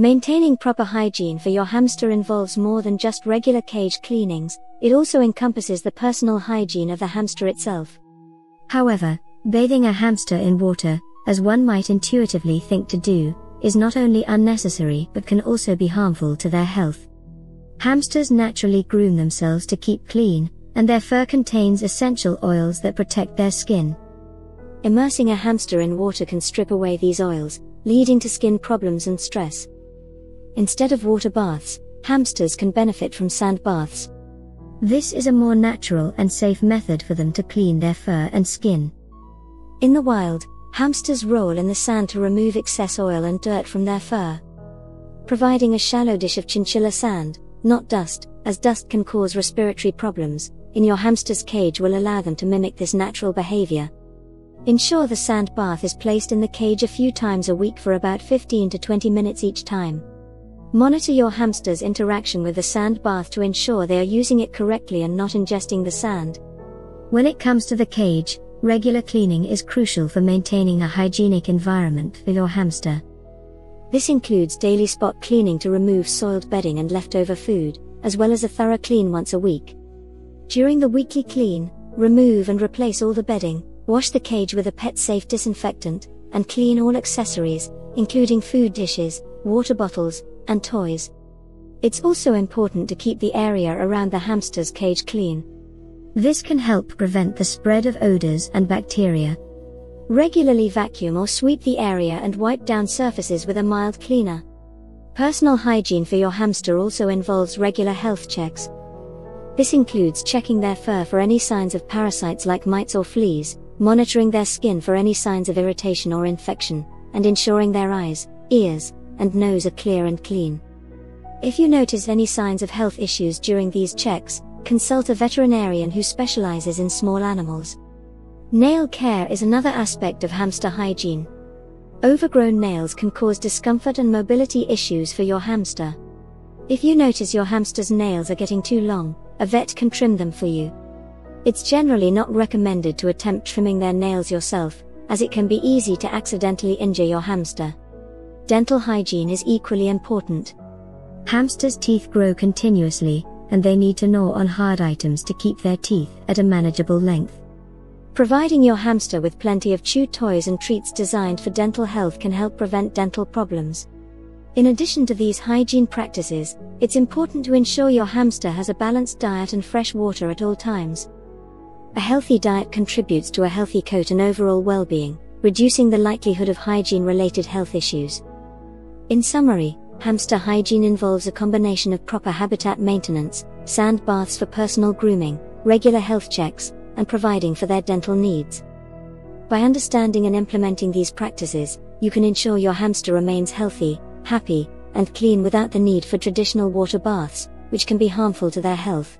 Maintaining proper hygiene for your hamster involves more than just regular cage cleanings, it also encompasses the personal hygiene of the hamster itself. However, bathing a hamster in water, as one might intuitively think to do, is not only unnecessary but can also be harmful to their health. Hamsters naturally groom themselves to keep clean, and their fur contains essential oils that protect their skin. Immersing a hamster in water can strip away these oils, leading to skin problems and stress. Instead of water baths, hamsters can benefit from sand baths. This is a more natural and safe method for them to clean their fur and skin. In the wild, hamsters roll in the sand to remove excess oil and dirt from their fur. Providing a shallow dish of chinchilla sand, not dust, as dust can cause respiratory problems, in your hamster's cage will allow them to mimic this natural behavior. Ensure the sand bath is placed in the cage a few times a week for about 15 to 20 minutes each time. Monitor your hamster's interaction with the sand bath to ensure they are using it correctly and not ingesting the sand. When it comes to the cage, regular cleaning is crucial for maintaining a hygienic environment for your hamster. This includes daily spot cleaning to remove soiled bedding and leftover food, as well as a thorough clean once a week. During the weekly clean, remove and replace all the bedding, wash the cage with a pet-safe disinfectant, and clean all accessories, including food dishes, water bottles, and toys. It's also important to keep the area around the hamster's cage clean. This can help prevent the spread of odors and bacteria. Regularly vacuum or sweep the area and wipe down surfaces with a mild cleaner. Personal hygiene for your hamster also involves regular health checks. This includes checking their fur for any signs of parasites like mites or fleas, monitoring their skin for any signs of irritation or infection, and ensuring their eyes, ears, and nose are clear and clean. If you notice any signs of health issues during these checks, consult a veterinarian who specializes in small animals. Nail care is another aspect of hamster hygiene. Overgrown nails can cause discomfort and mobility issues for your hamster. If you notice your hamster's nails are getting too long, a vet can trim them for you. It's generally not recommended to attempt trimming their nails yourself, as it can be easy to accidentally injure your hamster. Dental hygiene is equally important. Hamsters' teeth grow continuously, and they need to gnaw on hard items to keep their teeth at a manageable length. Providing your hamster with plenty of chew toys and treats designed for dental health can help prevent dental problems. In addition to these hygiene practices, it's important to ensure your hamster has a balanced diet and fresh water at all times. A healthy diet contributes to a healthy coat and overall well-being, reducing the likelihood of hygiene-related health issues. In summary, hamster hygiene involves a combination of proper habitat maintenance, sand baths for personal grooming, regular health checks, and providing for their dental needs. By understanding and implementing these practices, you can ensure your hamster remains healthy, happy, and clean without the need for traditional water baths, which can be harmful to their health.